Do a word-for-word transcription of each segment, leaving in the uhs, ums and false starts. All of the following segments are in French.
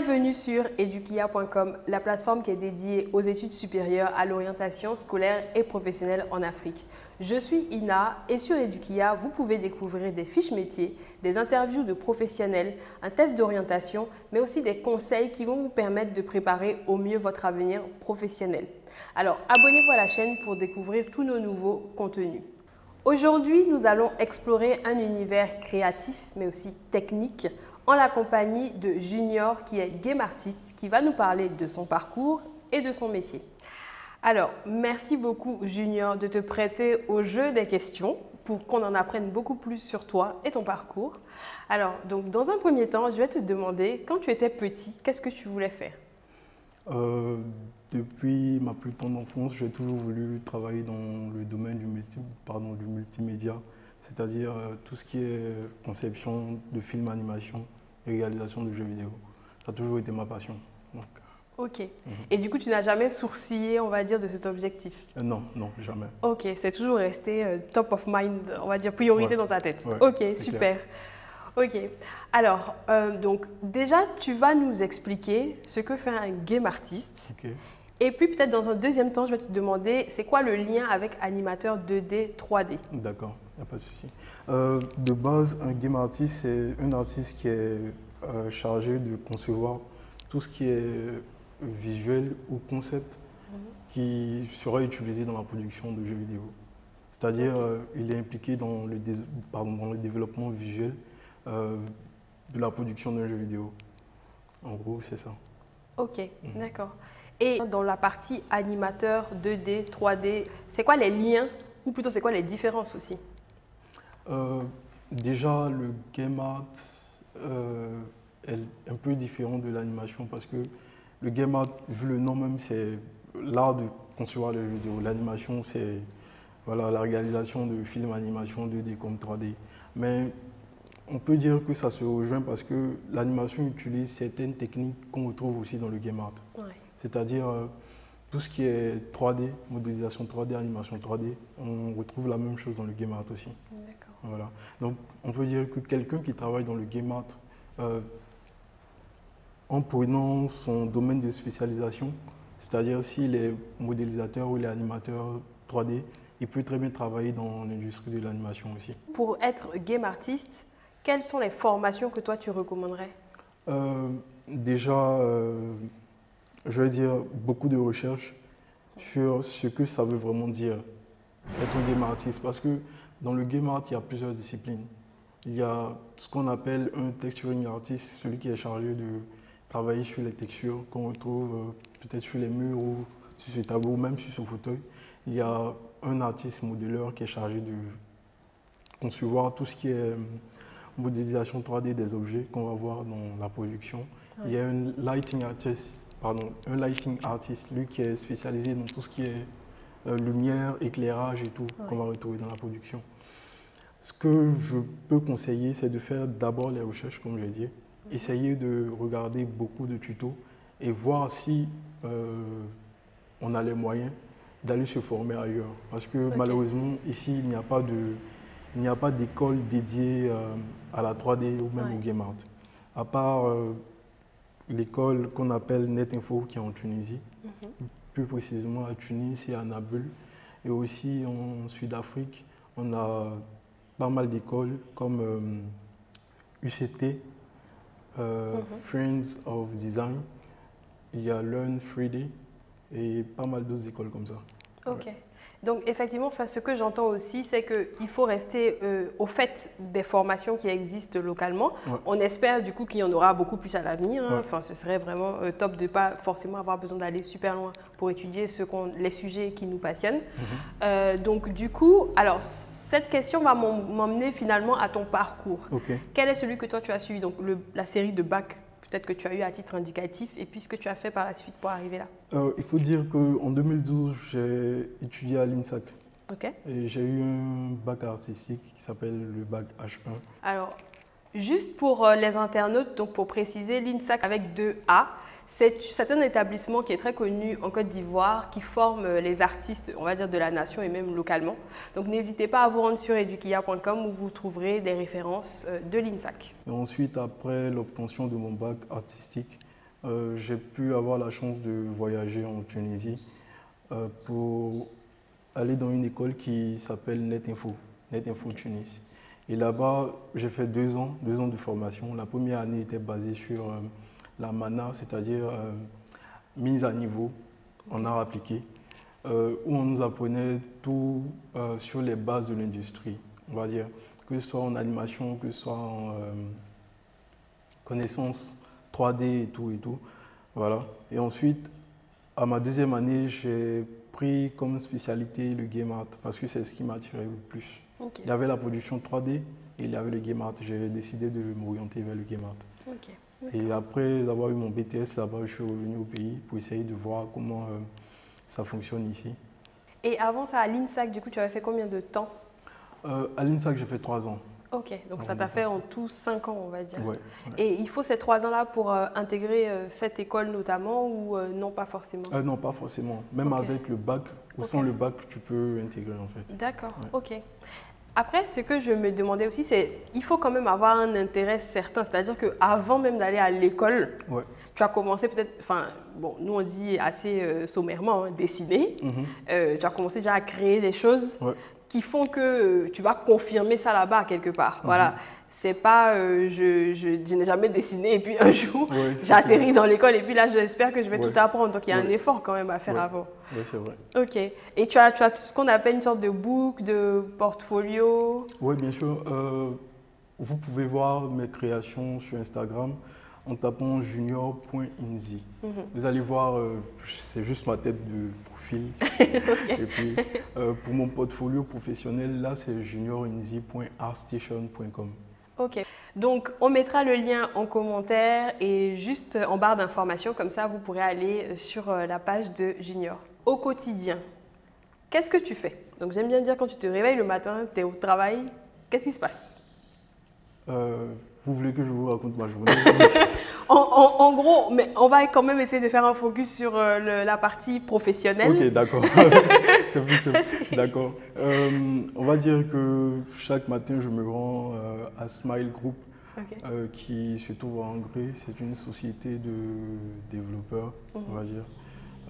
Bienvenue sur edukiya point com, la plateforme qui est dédiée aux études supérieures, à l'orientation scolaire et professionnelle en Afrique. Je suis Ina et sur Edukiya, vous pouvez découvrir des fiches métiers, des interviews de professionnels, un test d'orientation, mais aussi des conseils qui vont vous permettre de préparer au mieux votre avenir professionnel. Alors abonnez-vous à la chaîne pour découvrir tous nos nouveaux contenus. Aujourd'hui, nous allons explorer un univers créatif mais aussi technique en la compagnie de Junior qui est game artiste, qui va nous parler de son parcours et de son métier. Alors, merci beaucoup Junior de te prêter au jeu des questions pour qu'on en apprenne beaucoup plus sur toi et ton parcours. Alors, donc, dans un premier temps, je vais te demander, quand tu étais petit, qu'est-ce que tu voulais faire ? Euh, depuis ma plus tendre enfance, j'ai toujours voulu travailler dans le domaine du, multi, pardon, du multimédia, c'est-à-dire euh, tout ce qui est conception de films, animation et réalisation de jeux vidéo. Ça a toujours été ma passion. Donc. Ok. Mm-hmm. Et du coup, tu n'as jamais sourcillé, on va dire, de cet objectif? euh, Non, non, jamais. Ok, c'est toujours resté euh, top of mind, on va dire, priorité ouais. dans ta tête. Ouais, ok, super. Clair. Ok, alors, euh, donc déjà, tu vas nous expliquer ce que fait un game artiste. Okay. Et puis, peut-être dans un deuxième temps, je vais te demander, c'est quoi le lien avec animateur deux D, trois D? D'accord, il n'y a pas de souci. Euh, de base, un game artist, c'est un artiste qui est euh, chargé de concevoir tout ce qui est visuel ou concept mmh. qui sera utilisé dans la production de jeux vidéo. C'est-à-dire, okay. euh, il est impliqué dans le, dé pardon, dans le développement visuel euh, de la production d'un jeu vidéo. En gros, c'est ça. Ok, mmh. d'accord. Et dans la partie animateur, deux D, trois D, c'est quoi les liens, ou plutôt c'est quoi les différences aussi? euh, Déjà, le game art euh, est un peu différent de l'animation parce que le game art, vu le nom même, c'est l'art de concevoir les vidéos. L'animation, c'est voilà, la réalisation de films, animation deux D comme trois D. Mais on peut dire que ça se rejoint parce que l'animation utilise certaines techniques qu'on retrouve aussi dans le game art. Ouais. C'est-à-dire euh, tout ce qui est trois D, modélisation trois D, animation trois D, on retrouve la même chose dans le game art aussi. D'accord. Voilà. Donc on peut dire que quelqu'un qui travaille dans le game art, euh, en prenant son domaine de spécialisation, c'est-à-dire s'il est modélisateur ou il est animateur trois D, il peut très bien travailler dans l'industrie de l'animation aussi. Pour être game artiste, quelles sont les formations que toi tu recommanderais? euh, Déjà, euh, je vais dire beaucoup de recherches sur ce que ça veut vraiment dire être un game artist. Parce que dans le game art, il y a plusieurs disciplines. Il y a ce qu'on appelle un texturing artist, celui qui est chargé de travailler sur les textures qu'on retrouve peut-être sur les murs ou sur ce tableau ou même sur ce fauteuil. Il y a un artiste modéleur qui est chargé de concevoir tout ce qui est modélisation trois D des objets qu'on va voir dans la production. Il y a un lighting artist. Pardon, un lighting artist, lui qui est spécialisé dans tout ce qui est euh, lumière, éclairage et tout, ouais. qu'on va retrouver dans la production. Ce que je peux conseiller, c'est de faire d'abord les recherches, comme je disais, mmh. essayer de regarder beaucoup de tutos et voir si euh, on a les moyens d'aller se former ailleurs. Parce que okay. malheureusement, ici, il n'y a pas de, il n'y a pas d'école dédiée euh, à la trois D ou même ouais. au game art. À part euh, l'école qu'on appelle Netinfo qui est en Tunisie, mm-hmm. plus précisément à Tunis et à Naboul. Et aussi en Sud-Afrique, on a pas mal d'écoles comme euh, U C T, euh, mm-hmm. Friends of Design, il y a Learn trois D et pas mal d'autres écoles comme ça. Ok. Ouais. Donc effectivement, enfin, ce que j'entends aussi, c'est qu'il faut rester euh, au fait des formations qui existent localement. Ouais. On espère du coup qu'il y en aura beaucoup plus à l'avenir. Hein. Ouais. Enfin, ce serait vraiment euh, top de ne pas forcément avoir besoin d'aller super loin pour étudier ce qu'on, les sujets qui nous passionnent. Mm-hmm. euh, donc du coup, alors cette question va m'emmener finalement à ton parcours. Okay. Quel est celui que toi tu as suivi? Donc le, la série de bac peut-être que tu as eu à titre indicatif, et puis ce que tu as fait par la suite pour arriver là? euh, Il faut dire qu'en deux mille douze, j'ai étudié à l'INSAC. Okay. Et j'ai eu un bac artistique qui s'appelle le bac H un. Alors, juste pour les internautes, donc pour préciser, l'INSAC avec deux A, c'est un établissement qui est très connu en Côte d'Ivoire, qui forme les artistes, on va dire, de la nation et même localement. Donc n'hésitez pas à vous rendre sur edukiya point com où vous trouverez des références de l'INSAC. Ensuite, après l'obtention de mon bac artistique, euh, j'ai pu avoir la chance de voyager en Tunisie euh, pour aller dans une école qui s'appelle Netinfo, Netinfo Tunis. Et là-bas, j'ai fait deux ans, deux ans de formation. La première année était basée sur euh, la mana, c'est-à-dire euh, mise à niveau en art appliqué, euh, où on nous apprenait tout euh, sur les bases de l'industrie, on va dire, que ce soit en animation, que ce soit en euh, connaissances trois D et tout et tout. Voilà. Et ensuite, à ma deuxième année, j'ai pris comme spécialité le game art parce que c'est ce qui m'a attiré le plus. Okay. Il y avait la production trois D et il y avait le game art. J'ai décidé de m'orienter vers le game art. Okay. Et après avoir eu mon B T S là-bas, je suis revenu au pays pour essayer de voir comment euh, ça fonctionne ici. Et avant ça, à l'INSAC, du coup, tu avais fait combien de temps? euh, À l'INSAC, j'ai fait trois ans. Ok, donc ça t'a fait en tout cinq ans, on va dire. Ouais, ouais. Et il faut ces trois ans-là pour euh, intégrer euh, cette école notamment ou euh, non, pas forcément? euh, Non, pas forcément. Même okay. avec le bac ou okay. sans le bac, tu peux intégrer en fait. D'accord, ouais. ok. Après, ce que je me demandais aussi, c'est qu'il faut quand même avoir un intérêt certain. C'est-à-dire qu'avant même d'aller à l'école, ouais. tu as commencé peut-être, enfin, bon, nous on dit assez euh, sommairement, hein, dessiner. Mm-hmm. euh, tu as commencé déjà à créer des choses ouais. qui font que euh, tu vas confirmer ça là-bas quelque part. Mm-hmm. Voilà. C'est pas, euh, je, je, je n'ai jamais dessiné et puis un jour, ouais, j'atterris dans l'école et puis là, j'espère que je vais ouais. tout apprendre. Donc, il y a ouais. un effort quand même à faire ouais. avant. Oui, c'est vrai. OK. Et tu as, tu as ce qu'on appelle une sorte de book, de portfolio? Oui, bien sûr. Euh, vous pouvez voir mes créations sur Instagram en tapant junior point inzy. Mm-hmm. Vous allez voir, euh, c'est juste ma tête de profil. okay. Et puis, euh, pour mon portfolio professionnel, là, c'est junior inzy point artstation point com. Ok, donc on mettra le lien en commentaire et juste en barre d'informations, comme ça vous pourrez aller sur la page de Junior. Au quotidien, qu'est-ce que tu fais? Donc j'aime bien dire quand tu te réveilles le matin, tu es au travail, qu'est-ce qui se passe? euh, Vous voulez que je vous raconte ma journée? en, en, en gros, mais on va quand même essayer de faire un focus sur le, la partie professionnelle. Ok, d'accord. C'est plus simple. D'accord. Euh, on va dire que chaque matin, je me rends euh, à Smile Group, okay. euh, qui se trouve à Hongrie. C'est une société de développeurs, mm-hmm. on va dire.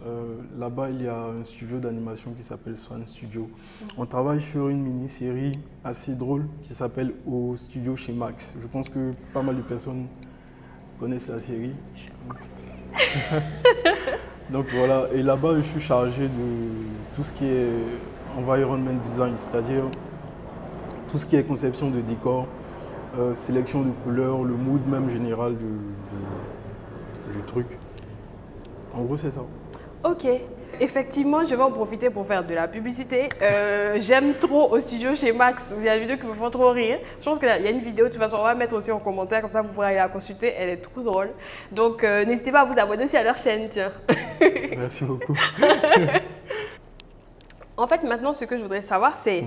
Euh, Là-bas, il y a un studio d'animation qui s'appelle Swan Studio. Mm-hmm. On travaille sur une mini-série assez drôle qui s'appelle Au studio chez Max. Je pense que pas mal de personnes connaissent la série. Je connais. Donc voilà, et là-bas, je suis chargé de tout ce qui est environment design, c'est-à-dire tout ce qui est conception de décor, euh, sélection de couleurs, le mood même général du, du, du truc. En gros, c'est ça. Ok, effectivement, je vais en profiter pour faire de la publicité. Euh, J'aime trop Au studio chez Max. Il y a des vidéos qui me font trop rire. Je pense qu'il y a une vidéo, de toute façon, on va mettre aussi en commentaire, comme ça vous pourrez aller la consulter. Elle est trop drôle. Donc, euh, n'hésitez pas à vous abonner aussi à leur chaîne, tiens. Merci beaucoup. En fait, maintenant, ce que je voudrais savoir, c'est mm-hmm.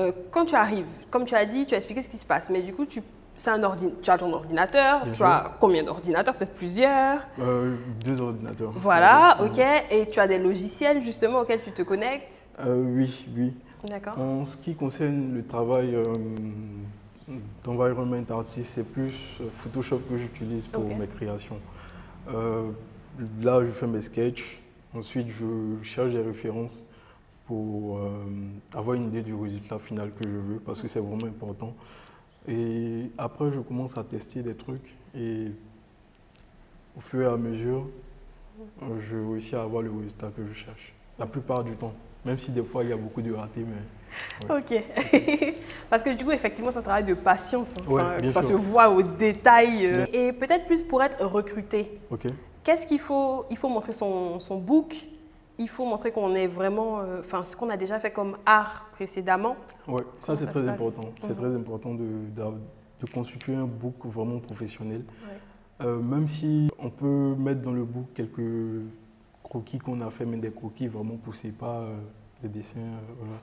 euh, quand tu arrives, comme tu as dit, tu as expliqué ce qui se passe, mais du coup, tu... C'est un ordin... Tu as ton ordinateur, bien tu bien. as combien d'ordinateurs? Peut-être plusieurs? euh, Deux ordinateurs. Voilà, ok. Et tu as des logiciels justement auxquels tu te connectes? euh, Oui, oui. D'accord. En ce qui concerne le travail euh, d'environnement artiste, c'est plus Photoshop que j'utilise pour okay. mes créations. Euh, là, je fais mes sketchs. Ensuite, je cherche des références pour euh, avoir une idée du résultat final que je veux parce que c'est vraiment important. Et après, je commence à tester des trucs et au fur et à mesure, je réussis à avoir le résultat que je cherche. La plupart du temps, même si des fois, il y a beaucoup de ratés. Mais... Ouais. Ok. Parce que du coup, effectivement, c'est un travail de patience. Hein. Ouais, enfin, ça sûr. se voit au détail. Euh... Et peut-être plus pour être recruté. Ok. Qu'est-ce qu'il faut? Il faut montrer son, son book. Il faut montrer qu'on est vraiment, enfin, euh, ce qu'on a déjà fait comme art précédemment. Oui, ça c'est très important. C'est mmh. très important de, de, de constituer un book vraiment professionnel. Ouais. Euh, même si on peut mettre dans le book quelques croquis qu'on a fait, mais des croquis vraiment poussés, pas euh, des dessins. Euh, voilà.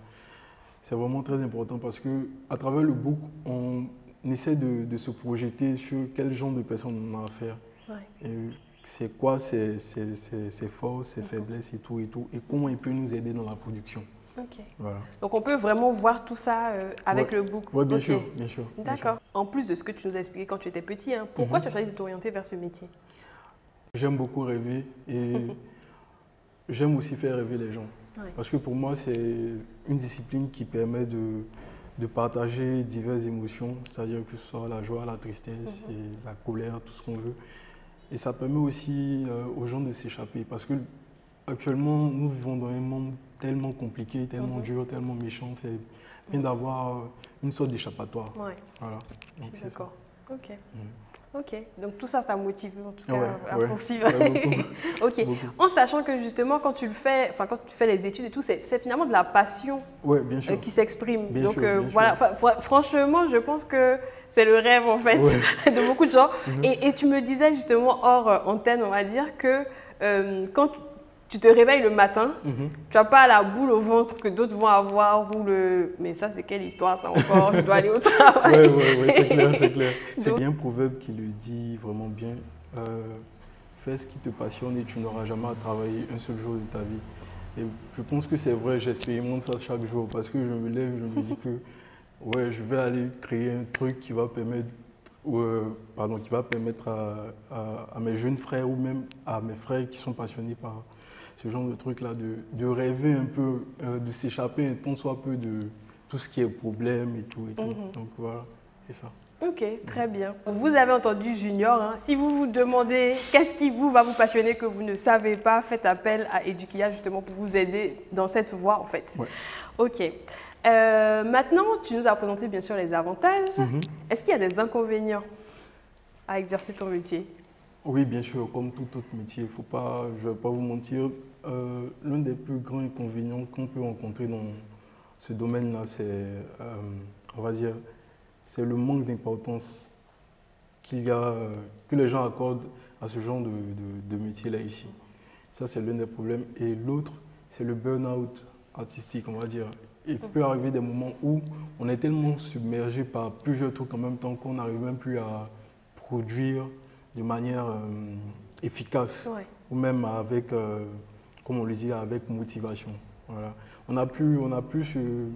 C'est vraiment très important parce que à travers le book, on essaie de, de se projeter sur quel genre de personnes on a affaire. Ouais. Et, c'est quoi ses, ses, ses, ses forces, ses faiblesses et tout, et tout, et comment il peut nous aider dans la production. Okay. Voilà. Donc on peut vraiment voir tout ça euh, avec ouais. le book. Oui, bien, okay. sûr, bien sûr. D'accord. En plus de ce que tu nous as expliqué quand tu étais petit, hein, pourquoi mm-hmm. tu as choisi de t'orienter vers ce métier? J'aime beaucoup rêver et j'aime aussi faire rêver les gens. Ouais. Parce que pour moi, c'est une discipline qui permet de, de partager diverses émotions, c'est-à-dire que ce soit la joie, la tristesse, mm-hmm. et la colère, tout ce qu'on veut. Et ça permet aussi euh, aux gens de s'échapper. Parce que actuellement, nous vivons dans un monde tellement compliqué, tellement mm-hmm. dur, tellement méchant. C'est bien mm-hmm. d'avoir une sorte d'échappatoire. Ouais. Voilà. D'accord. Ok. Mm. Ok, donc tout ça, ça motive en tout cas ouais, à, à ouais. poursuivre. Ouais, ok, beaucoup. En sachant que justement, quand tu le fais, enfin quand tu fais les études et tout, c'est finalement de la passion ouais, bien sûr. Euh, qui s'exprime. Donc sûr, euh, voilà, franchement, je pense que c'est le rêve en fait ouais. de beaucoup de gens. Mm-hmm. et, et tu me disais justement hors antenne, on va dire que euh, quand tu te réveilles le matin, mm-hmm. tu n'as pas la boule au ventre que d'autres vont avoir ou le. Mais ça, c'est quelle histoire, ça encore? Je dois aller au travail. Oui, oui, oui, c'est clair, c'est clair. C'est bien un proverbe qui le dit vraiment bien. Euh, fais ce qui te passionne et tu n'auras jamais à travailler un seul jour de ta vie. Et je pense que c'est vrai, j'expérimente ça chaque jour parce que je me lève, je me dis que ouais, je vais aller créer un truc qui va permettre, euh, pardon, qui va permettre à, à, à mes jeunes frères ou même à mes frères qui sont passionnés par ce genre de truc-là, de, de rêver un peu, euh, de s'échapper un temps soit peu de tout ce qui est problème et tout. Et tout. Mm-hmm. Donc voilà, c'est ça. Ok, très ouais. bien. Vous avez entendu Junior. Hein. Si vous vous demandez qu'est-ce qui vous va vous passionner que vous ne savez pas, faites appel à Edukiya justement pour vous aider dans cette voie en fait. Ouais. Ok. Euh, maintenant, tu nous as présenté bien sûr les avantages. Mm-hmm. Est-ce qu'il y a des inconvénients à exercer ton métier? Oui, bien sûr, comme tout autre métier, faut pas, je ne vais pas vous mentir. Euh, L'un des plus grands inconvénients qu'on peut rencontrer dans ce domaine-là, c'est, euh, on va dire, c'est le manque d'importance qu'il y a, que les gens accordent à ce genre de, de, de métier-là ici. Ça, c'est l'un des problèmes. Et l'autre, c'est le burn-out artistique, on va dire. Il peut arriver des moments où on est tellement submergé par plusieurs trucs en même temps qu'on n'arrive même plus à produire de manière euh, efficace, ouais. ou même avec, euh, comme on le dit, avec motivation. Voilà. On n'a plus, on a plus euh,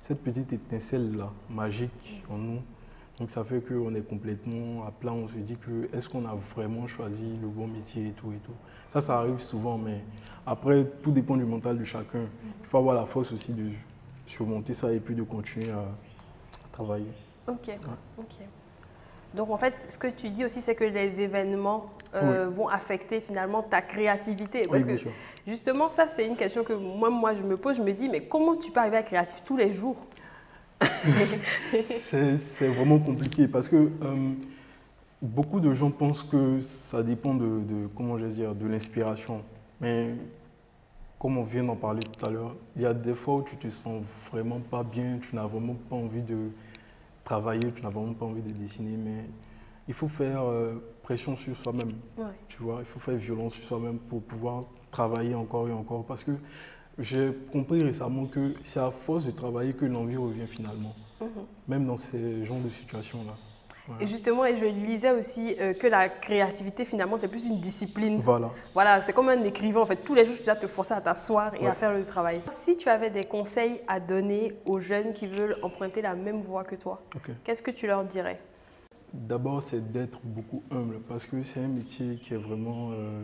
cette petite étincelle-là, magique en nous. Donc ça fait qu'on est complètement à plat, on se dit que est-ce qu'on a vraiment choisi le bon métier et tout et tout. Ça, ça arrive souvent, mais après, tout dépend du mental de chacun. Il faut avoir la force aussi de surmonter ça et puis de continuer à, à travailler. Ok, ouais. ok. Donc, en fait, ce que tu dis aussi, c'est que les événements euh, oui. vont affecter finalement ta créativité. Parce oui, que sûr. Justement, ça, c'est une question que moi, moi, je me pose. Je me dis, mais comment tu peux arriver à être créatif tous les jours? C'est vraiment compliqué parce que euh, beaucoup de gens pensent que ça dépend de, de comment je vais dire, de l'inspiration. Mais comme on vient d'en parler tout à l'heure, il y a des fois où tu te sens vraiment pas bien, tu n'as vraiment pas envie de travailler, tu n'as vraiment pas envie de dessiner, mais il faut faire euh, pression sur soi-même, ouais. tu vois, il faut faire violence sur soi-même pour pouvoir travailler encore et encore, parce que j'ai compris récemment que c'est à force de travailler que l'envie revient finalement, mm-hmm. même dans ces genres de situations-là. Voilà. Et justement, et je lisais aussi euh, que la créativité, finalement, c'est plus une discipline. Voilà. Voilà, c'est comme un écrivain, en fait. Tous les jours, tu dois te forcer à t'asseoir et ouais. à faire le travail. Si tu avais des conseils à donner aux jeunes qui veulent emprunter la même voie que toi, okay. qu'est-ce que tu leur dirais? D'abord, c'est d'être beaucoup humble, parce que c'est un métier qui est vraiment euh,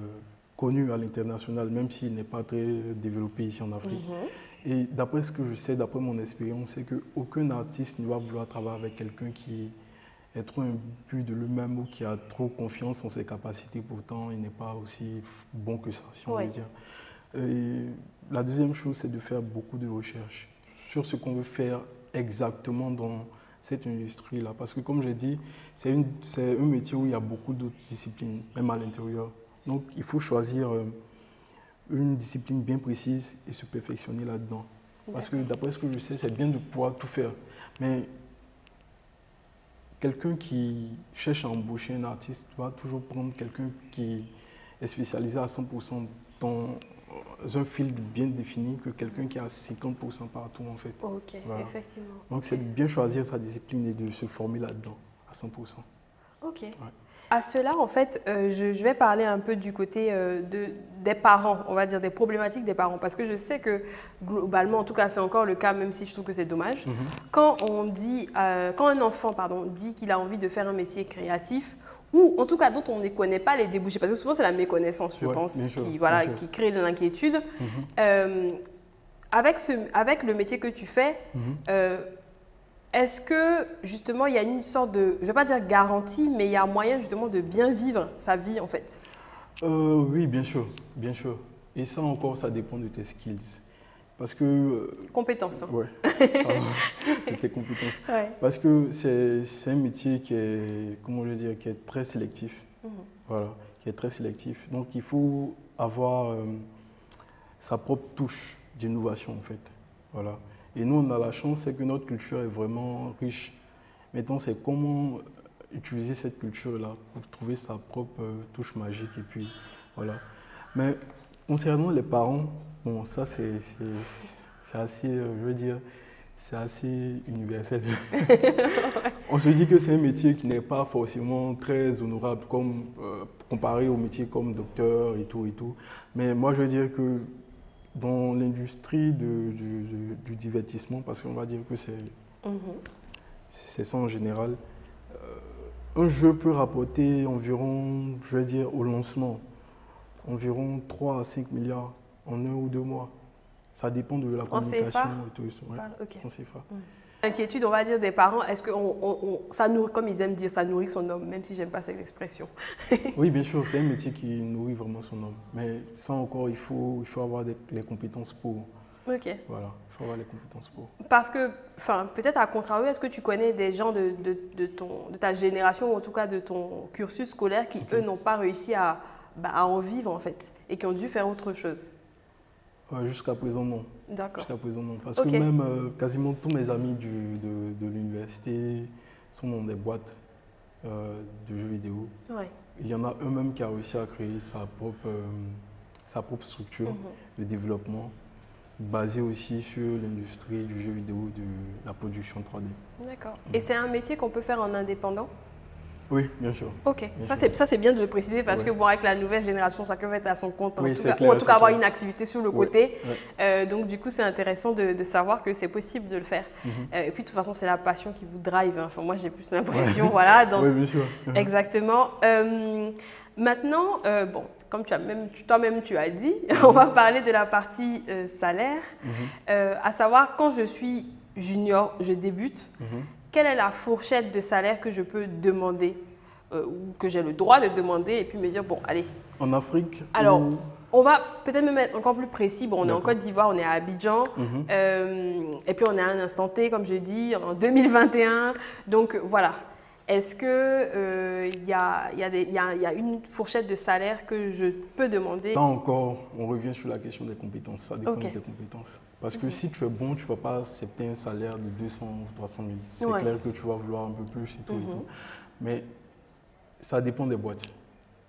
connu à l'international, même s'il n'est pas très développé ici en Afrique. Mm-hmm. Et d'après ce que je sais, d'après mon expérience, c'est qu'aucun artiste ne va vouloir travailler avec quelqu'un qui est trop imbu de lui-même ou qui a trop confiance en ses capacités, pourtant il n'est pas aussi bon que ça, si on ouais. veut dire. Et la deuxième chose, c'est de faire beaucoup de recherches sur ce qu'on veut faire exactement dans cette industrie-là. Parce que comme j'ai dit, c'est un métier où il y a beaucoup d'autres disciplines, même à l'intérieur. Donc il faut choisir une discipline bien précise et se perfectionner là-dedans. Parce que d'après ce que je sais, c'est bien de pouvoir tout faire. Mais quelqu'un qui cherche à embaucher un artiste va toujours prendre quelqu'un qui est spécialisé à cent pour cent dans un field bien défini que quelqu'un qui est à cinquante pour cent partout en fait. Ok, voilà. Effectivement. Donc c'est de bien choisir sa discipline et de se former là-dedans à cent pour cent. Ok. Ouais. À cela, en fait, euh, je, je vais parler un peu du côté euh, de, des parents, on va dire, des problématiques des parents. Parce que je sais que globalement, en tout cas, c'est encore le cas, même si je trouve que c'est dommage. Mm-hmm. Quand on dit, euh, quand un enfant pardon, dit qu'il a envie de faire un métier créatif ou en tout cas dont on ne connaît pas les débouchés, parce que souvent c'est la méconnaissance, je ouais, pense, sûr, qui, voilà, qui crée de l'inquiétude. Mm-hmm. euh, avec, ce, avec le métier que tu fais, mm-hmm. euh, est-ce que justement il y a une sorte de, je ne vais pas dire garantie, mais il y a moyen justement de bien vivre sa vie en fait? euh, Oui, bien sûr, bien sûr. Et ça encore, ça dépend de tes skills. Parce que, euh, compétences. Hein. Ouais, de tes compétences. Ouais. Parce que c'est un métier qui est, comment je veux dire, qui est très sélectif. Mmh. Voilà, qui est très sélectif. Donc il faut avoir euh, sa propre touche d'innovation en fait. Voilà. Et nous, on a la chance, c'est que notre culture est vraiment riche. Maintenant, c'est comment utiliser cette culture-là pour trouver sa propre euh, touche magique. Et puis, voilà. Mais concernant les parents, bon, ça c'est assez, je veux dire, c'est assez universel. On se dit que c'est un métier qui n'est pas forcément très honorable, comme euh, comparé aux métiers comme docteur et tout et tout. Mais moi je veux dire que dans l'industrie du, du, du divertissement, parce qu'on va dire que c'est mm-hmm. ça en général, euh, un jeu peut rapporter environ, je veux dire, au lancement, environ trois à cinq milliards. En un ou deux mois. Ça dépend de la communication et tout. Ouais. Ah, okay. mm. L'inquiétude, on va dire, des parents, est-ce que on, on, on, ça nourrit, comme ils aiment dire, ça nourrit son homme, même si j'aime pas cette expression. Oui, bien sûr, c'est un métier qui nourrit vraiment son homme. Mais ça encore, il faut, il faut avoir des, les compétences pour. Ok. Voilà, il faut avoir les compétences pour. Parce que, enfin, peut-être à contrario, est-ce que tu connais des gens de, de, de, ton, de ta génération, ou en tout cas de ton cursus scolaire, qui, okay. eux, n'ont pas réussi à, bah, à en vivre, en fait, et qui ont dû faire autre chose? Euh, Jusqu'à présent, non. D'accord. Jusqu'à présent, non. Parce okay. que même euh, quasiment tous mes amis du, de, de l'université sont dans des boîtes euh, de jeux vidéo. Ouais. Il y en a eux-mêmes qui ont réussi à créer sa propre, euh, sa propre structure mm-hmm. de développement basée aussi sur l'industrie du jeu vidéo, de la production trois D. D'accord. Mm. Et c'est un métier qu'on peut faire en indépendant? Oui, bien sûr. Ok, bien ça c'est bien de le préciser parce ouais. que bon, avec la nouvelle génération, chacun va être à son compte, oui, en tout cas, clair, ou en tout cas avoir clair. une activité sur le ouais. côté. Ouais. Euh, donc du coup, c'est intéressant de, de savoir que c'est possible de le faire. Mm-hmm. euh, et puis de toute façon, c'est la passion qui vous drive. Hein. Enfin, moi, j'ai plus l'impression, ouais. voilà. Donc, oui, bien sûr. Exactement. Euh, maintenant, euh, bon, comme toi-même tu as dit, on va parler de la partie euh, salaire, mm-hmm. euh, à savoir quand je suis junior, je débute. Mm-hmm. Quelle est la fourchette de salaire que je peux demander euh, ou que j'ai le droit de demander et puis me dire, bon, allez. En Afrique? Alors, ou... on va peut-être me mettre encore plus précis. Bon, on est en Côte d'Ivoire, on est à Abidjan. Mm-hmm. euh, et puis, on est à un instant T, comme je dis, en deux mille vingt et un. Donc, voilà. Est-ce qu'il euh, y, y, y, y a une fourchette de salaire que je peux demander? Là encore, on revient sur la question des compétences. Ça dépend okay. des compétences. Parce que si tu es bon, tu ne vas pas accepter un salaire de deux cents ou trois cent mille. C'est ouais. clair que tu vas vouloir un peu plus et tout, mm-hmm. et tout. Mais ça dépend des boîtes.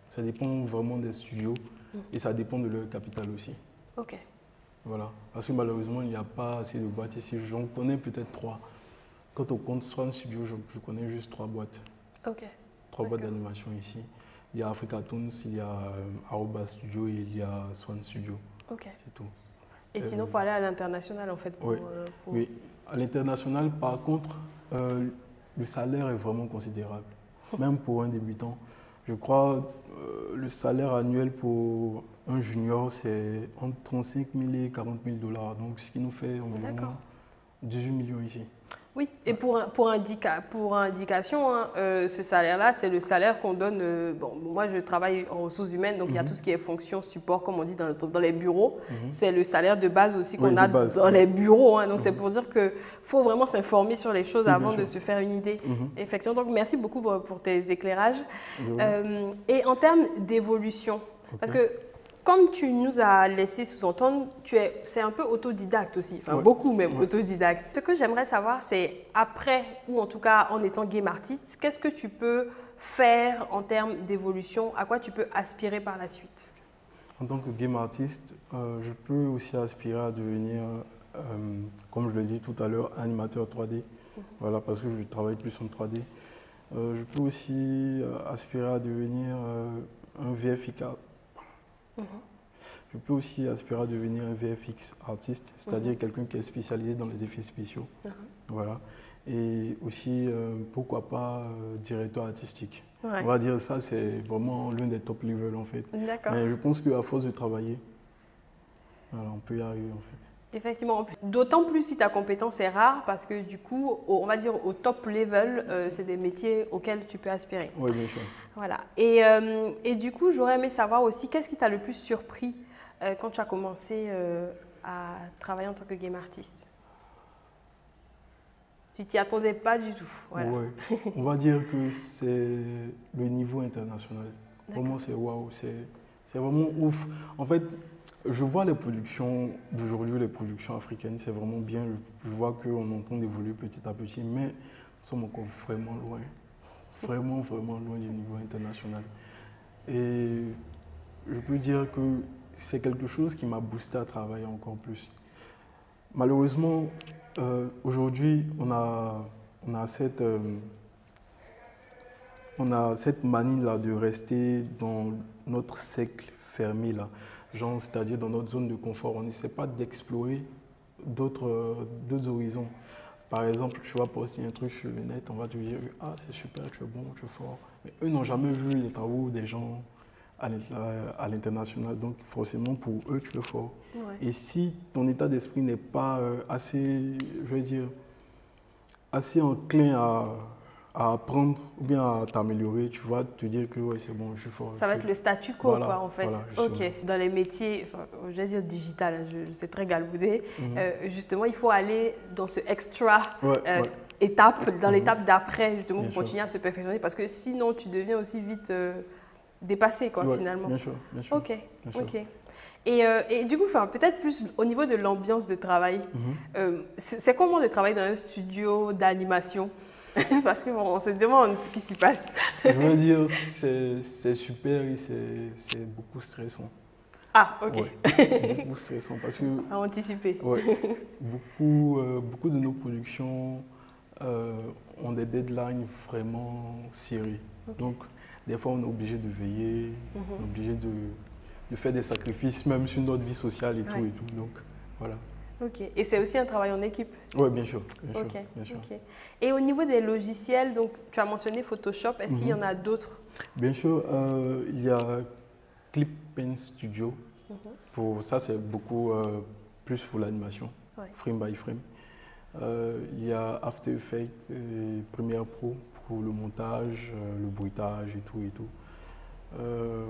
Ça dépend vraiment des studios mm. et ça dépend de leur capital aussi. Ok. Voilà. Parce que malheureusement, il n'y a pas assez de boîtes ici. J'en connais peut-être trois. Quand on compte Swan Studio, je connais juste trois boîtes. Ok. Trois boîtes d'animation ici. Il y a Africa Tunes, il y a Aroba Studio et il y a Swan Studio. Ok. C'est tout. Et sinon, il faut aller à l'international, en fait. Pour, oui. Euh, pour... oui, à l'international, par contre, euh, le salaire est vraiment considérable. Même pour un débutant. Je crois euh, le salaire annuel pour un junior, c'est entre trente-cinq mille et quarante mille dollars. Donc, ce qui nous fait environ dix-huit millions ici. Oui, et pour, pour, indica, pour indication, hein, euh, ce salaire-là, c'est le salaire qu'on donne. Euh, bon, moi, je travaille en ressources humaines, donc mm-hmm. il y a tout ce qui est fonction, support, comme on dit dans, le, dans les bureaux. Mm-hmm. C'est le salaire de base aussi qu'on oui, a base, dans oui. les bureaux. Hein, donc, mm-hmm. c'est pour dire qu'il faut vraiment s'informer sur les choses oui, avant de se faire une idée. Mm-hmm. Effectivement, donc merci beaucoup pour, pour tes éclairages. Mm-hmm. euh, et en termes d'évolution, okay. parce que comme tu nous as laissé sous-entendre, c'est un peu autodidacte aussi, enfin ouais. beaucoup même ouais. autodidacte. Ce que j'aimerais savoir, c'est après, ou en tout cas en étant game artiste, qu'est-ce que tu peux faire en termes d'évolution? À quoi tu peux aspirer par la suite? En tant que game artiste, euh, je peux aussi aspirer à devenir, euh, comme je le dis tout à l'heure, animateur trois D. Mm-hmm. Voilà, parce que je travaille plus en trois D. Euh, je peux aussi aspirer à devenir euh, un V F I K. Mmh. Je peux aussi aspirer à devenir un V F X artiste, c'est-à-dire mmh. quelqu'un qui est spécialisé dans les effets spéciaux. Mmh. Voilà. et aussi, euh, pourquoi pas, euh, directeur artistique. Ouais. On va dire ça, c'est vraiment l'un des top levels en fait. D'accord. Mais je pense qu'à force de travailler, voilà, on peut y arriver en fait. Effectivement, d'autant plus si ta compétence est rare parce que du coup, on va dire au top level, euh, c'est des métiers auxquels tu peux aspirer. Oui, bien sûr. Voilà. Et, euh, et du coup, j'aurais aimé savoir aussi, qu'est-ce qui t'a le plus surpris euh, quand tu as commencé euh, à travailler en tant que game artiste? Tu t'y attendais pas du tout. Voilà. Oui, on va dire que c'est le niveau international. Vraiment, c'est waouh, c'est vraiment ouf. En fait, je vois les productions d'aujourd'hui, les productions africaines, c'est vraiment bien. Je vois qu'on entend évoluer petit à petit, mais nous sommes encore vraiment loin. Vraiment, vraiment loin du niveau international. Et je peux dire que c'est quelque chose qui m'a boosté à travailler encore plus. Malheureusement, euh, aujourd'hui, on a, on a cette... Euh, on a cette manie-là de rester dans notre cercle fermé, là. C'est-à-dire dans notre zone de confort, on n'essaie pas d'explorer d'autres euh, horizons. Par exemple, tu vas poster un truc sur le net, on va te dire « Ah, c'est super, tu es bon, tu es fort ». Mais eux n'ont jamais vu les travaux des gens à l'international, donc forcément pour eux, tu es fort. Ouais. Et si ton état d'esprit n'est pas euh, assez, je veux dire, assez enclin à... à apprendre ou bien à t'améliorer, tu vas te dire que ouais, c'est bon, je suis fort. Ça va être le statu quo, voilà, quoi, en fait. Voilà, ok. Dans les métiers, enfin, je vais dire digital, c'est très galvaudé, mm-hmm. euh, justement, il faut aller dans ce extra ouais, euh, ouais. étape, dans mm-hmm. l'étape d'après, justement, bien pour sûr. Continuer à se perfectionner, parce que sinon, tu deviens aussi vite euh, dépassé, quoi, ouais, finalement. Bien sûr, bien sûr. Ok, bien ok. Sûr. Et, euh, et du coup, enfin, peut-être plus au niveau de l'ambiance de travail, mm-hmm. euh, c'est comment de travailler dans un studio d'animation? Parce qu'on se demande ce qui s'y passe. Je veux dire, c'est super et c'est beaucoup stressant. Ah, ok. Ouais, beaucoup stressant parce que… À anticiper. Ouais, beaucoup, euh, beaucoup de nos productions euh, ont des deadlines vraiment serrées. Okay. Donc, des fois, on est obligé de veiller, mm-hmm. on est obligé de, de faire des sacrifices, même sur notre vie sociale et ouais. tout et tout. Donc, voilà. Ok. Et c'est aussi un travail en équipe? Oui, bien sûr. Bien okay. sûr, bien sûr. Okay. Et au niveau des logiciels, donc, tu as mentionné Photoshop, est-ce mm-hmm. qu'il y en a d'autres? Bien sûr, euh, il y a Clip Pen Studio. Mm-hmm. Pour, ça, c'est beaucoup euh, plus pour l'animation, ouais. frame by frame. Euh, il y a After Effects et Premiere Pro pour le montage, euh, le bruitage et tout. Et, tout. Euh,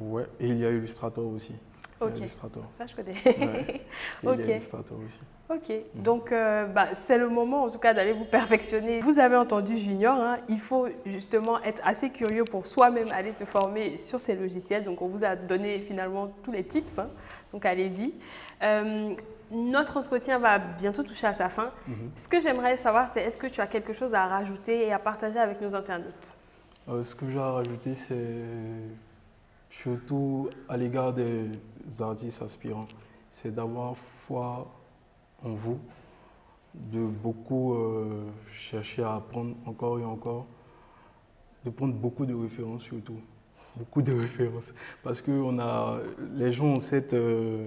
ouais. et il y a Illustrator aussi. Ok, Illustrator. Ça je connais. Ouais. Ok. Illustrator aussi. Ok, mmh. donc euh, bah, c'est le moment en tout cas d'aller vous perfectionner. Vous avez entendu Junior, hein, il faut justement être assez curieux pour soi-même aller se former sur ces logiciels. Donc on vous a donné finalement tous les tips, hein, donc allez-y. Euh, notre entretien va bientôt toucher à sa fin. Mmh. Ce que j'aimerais savoir, c'est est-ce que tu as quelque chose à rajouter et à partager avec nos internautes? euh, Ce que j'ai à rajouter, c'est… surtout à l'égard des artistes aspirants, c'est d'avoir foi en vous, de beaucoup euh, chercher à apprendre encore et encore, de prendre beaucoup de références surtout, beaucoup de références, parce que on a, les gens ont cette, euh,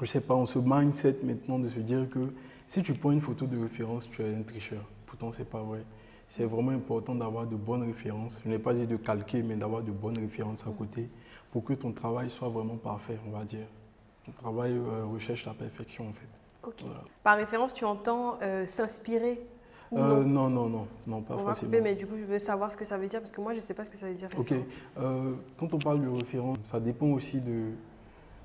je sais pas, on se mindset maintenant de se dire que si tu prends une photo de référence, tu es un tricheur, pourtant c'est pas vrai. C'est vraiment important d'avoir de bonnes références. Je n'ai pas dit de calquer, mais d'avoir de bonnes références à côté pour que ton travail soit vraiment parfait, on va dire. Ton travail euh, recherche la perfection, en fait. Okay. Voilà. Par référence, tu entends euh, s'inspirer ou euh, non, non, non, non, pas on forcément. Va couper, mais du coup, je veux savoir ce que ça veut dire parce que moi, je ne sais pas ce que ça veut dire. Référence. Ok. Euh, quand on parle de référence, ça dépend aussi de,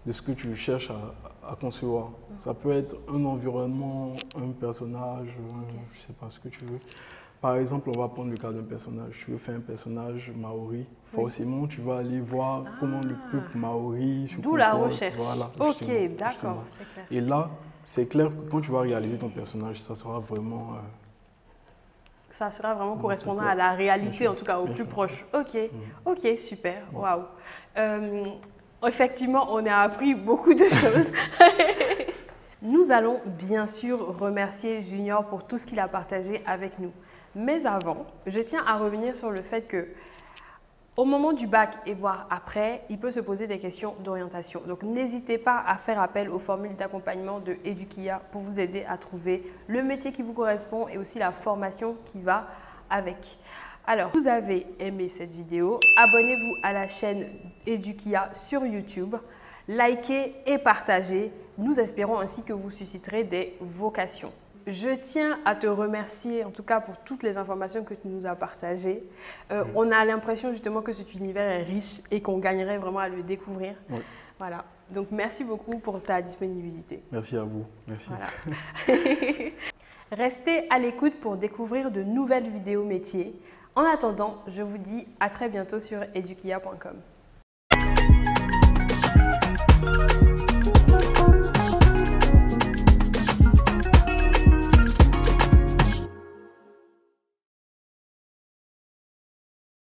de ce que tu cherches à, à concevoir. Ah. Ça peut être un environnement, un personnage, okay. euh, je ne sais pas ce que tu veux. Par exemple, on va prendre le cas d'un personnage. Tu veux faire un personnage maori. Forcément, oui. tu vas aller voir ah, comment le peuple maori se comporte. D'où la recherche. Voilà, ok, d'accord, c'est clair. Et là, c'est clair que quand tu vas réaliser ton personnage, ça sera vraiment… Euh, ça sera vraiment correspondant à la réalité, sûr, en tout cas, au plus sûr. Proche. Ok, mmh. ok, super, waouh. Wow. Effectivement, on a appris beaucoup de choses. Nous allons bien sûr remercier Junior pour tout ce qu'il a partagé avec nous. Mais avant, je tiens à revenir sur le fait que Au moment du bac et voire après, il peut se poser des questions d'orientation. Donc n'hésitez pas à faire appel aux formules d'accompagnement de Edukiya pour vous aider à trouver le métier qui vous correspond et aussi la formation qui va avec. Alors, vous avez aimé cette vidéo, abonnez-vous à la chaîne Edukiya sur YouTube, likez et partagez. Nous espérons ainsi que vous susciterez des vocations. Je tiens à te remercier en tout cas pour toutes les informations que tu nous as partagées. Euh, oui. On a l'impression justement que cet univers est riche et qu'on gagnerait vraiment à le découvrir. Oui. Voilà. Donc merci beaucoup pour ta disponibilité. Merci à vous. Merci. Voilà. Restez à l'écoute pour découvrir de nouvelles vidéos métiers. En attendant, je vous dis à très bientôt sur edukiya point com.